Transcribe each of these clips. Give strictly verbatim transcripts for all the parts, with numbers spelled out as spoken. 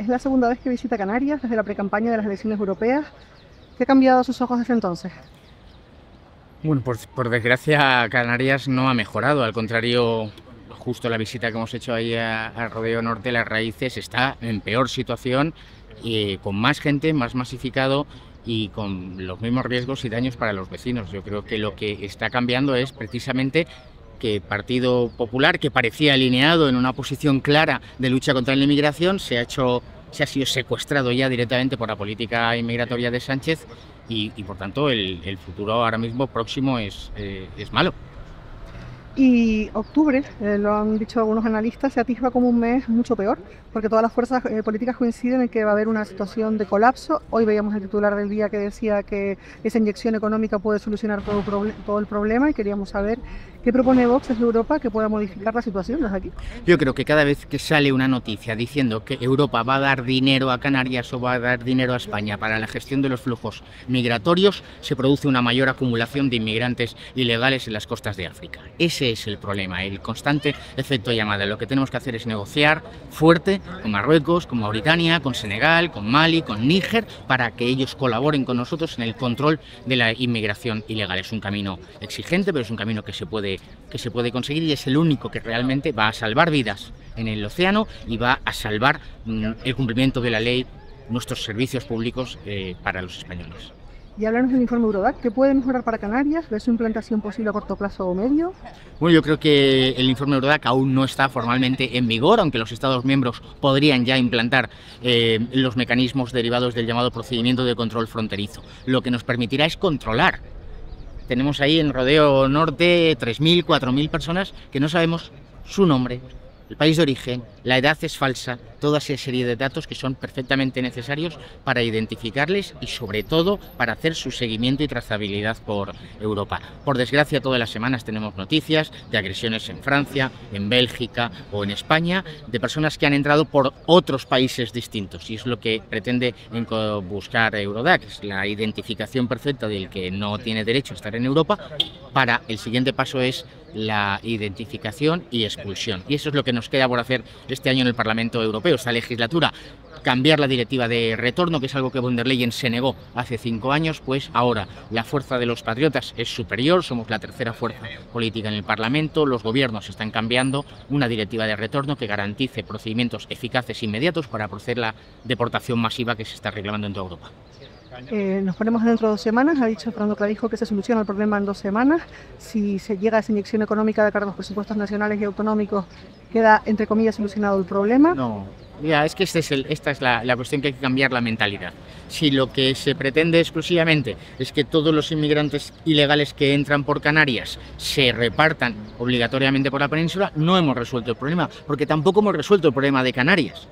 Es la segunda vez que visita Canarias desde la precampaña de las elecciones europeas. ¿Qué ha cambiado a sus ojos desde entonces? Bueno, por, por desgracia Canarias no ha mejorado, al contrario, justo la visita que hemos hecho ahí al Rodeo Norte, Las Raíces, está en peor situación, y con más gente, más masificado y con los mismos riesgos y daños para los vecinos. Yo creo que lo que está cambiando es precisamente que el Partido Popular, que parecía alineado en una posición clara de lucha contra la inmigración, se ha hecho, se ha sido secuestrado ya directamente por la política inmigratoria de Sánchez, y, y por tanto el, el futuro ahora mismo próximo es, eh, es malo. Y octubre, eh, lo han dicho algunos analistas, se atisba como un mes mucho peor, porque todas las fuerzas eh, políticas coinciden en que va a haber una situación de colapso. Hoy veíamos el titular del día que decía que esa inyección económica puede solucionar todo, todo el problema, y queríamos saber qué propone Vox desde Europa que pueda modificar la situación desde aquí. Yo creo que cada vez que sale una noticia diciendo que Europa va a dar dinero a Canarias o va a dar dinero a España para la gestión de los flujos migratorios, se produce una mayor acumulación de inmigrantes ilegales en las costas de África. Es Ese es el problema, el constante efecto llamada. Lo que tenemos que hacer es negociar fuerte con Marruecos, con Mauritania, con Senegal, con Mali, con Níger, para que ellos colaboren con nosotros en el control de la inmigración ilegal. Es un camino exigente, pero es un camino que se puede, que se puede conseguir, y es el único que realmente va a salvar vidas en el océano y va a salvar mm, el cumplimiento de la ley, nuestros servicios públicos eh, para los españoles. Y háblanos del informe EURODAC, ¿qué puede mejorar para Canarias? ¿Ves su implantación posible a corto plazo o medio? Bueno, yo creo que el informe EURODAC aún no está formalmente en vigor, aunque los Estados miembros podrían ya implantar eh, los mecanismos derivados del llamado procedimiento de control fronterizo. Lo que nos permitirá es controlar. Tenemos ahí en Rodeo Norte tres mil, cuatro mil personas que no sabemos su nombre, el país de origen, la edad es falsa, toda esa serie de datos que son perfectamente necesarios para identificarles y sobre todo para hacer su seguimiento y trazabilidad por Europa. Por desgracia, todas las semanas tenemos noticias de agresiones en Francia, en Bélgica o en España, de personas que han entrado por otros países distintos, y es lo que pretende buscar EURODAC, es la identificación perfecta del que no tiene derecho a estar en Europa. Para el siguiente paso es la identificación y expulsión, y eso es lo que nos queda por hacer este año en el Parlamento Europeo, esta legislatura. Cambiar la directiva de retorno, que es algo que Von der Leyen se negó hace cinco años, pues ahora la fuerza de los patriotas es superior, somos la tercera fuerza política en el Parlamento, los gobiernos están cambiando una directiva de retorno que garantice procedimientos eficaces e inmediatos para proceder a la deportación masiva que se está reclamando en toda Europa. Eh, nos ponemos dentro de dos semanas, ha dicho Fernando Clavijo que se soluciona el problema en dos semanas. Si se llega a esa inyección económica de cara a los presupuestos nacionales y autonómicos, ¿queda, entre comillas, solucionado el problema? No, mira, es que este es el, esta es la, la cuestión, que hay que cambiar la mentalidad. Si lo que se pretende exclusivamente es que todos los inmigrantes ilegales que entran por Canarias se repartan obligatoriamente por la península, no hemos resuelto el problema, porque tampoco hemos resuelto el problema de Canarias,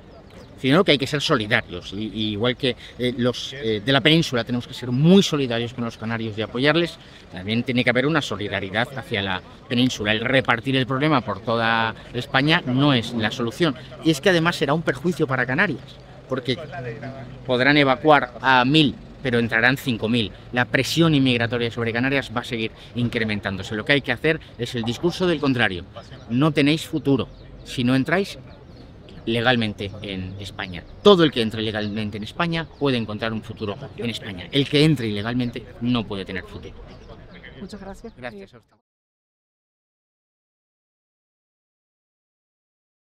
sino que hay que ser solidarios, y, y igual que eh, los eh, de la península tenemos que ser muy solidarios con los canarios y apoyarles, también tiene que haber una solidaridad hacia la península. El repartir el problema por toda España no es la solución, y es que además será un perjuicio para Canarias, porque podrán evacuar a mil, pero entrarán cinco mil. La presión inmigratoria sobre Canarias va a seguir incrementándose. Lo que hay que hacer es el discurso del contrario: no tenéis futuro si no entráis legalmente en España. Todo el que entre legalmente en España puede encontrar un futuro en España. El que entre ilegalmente no puede tener futuro. Muchas gracias. Gracias a usted.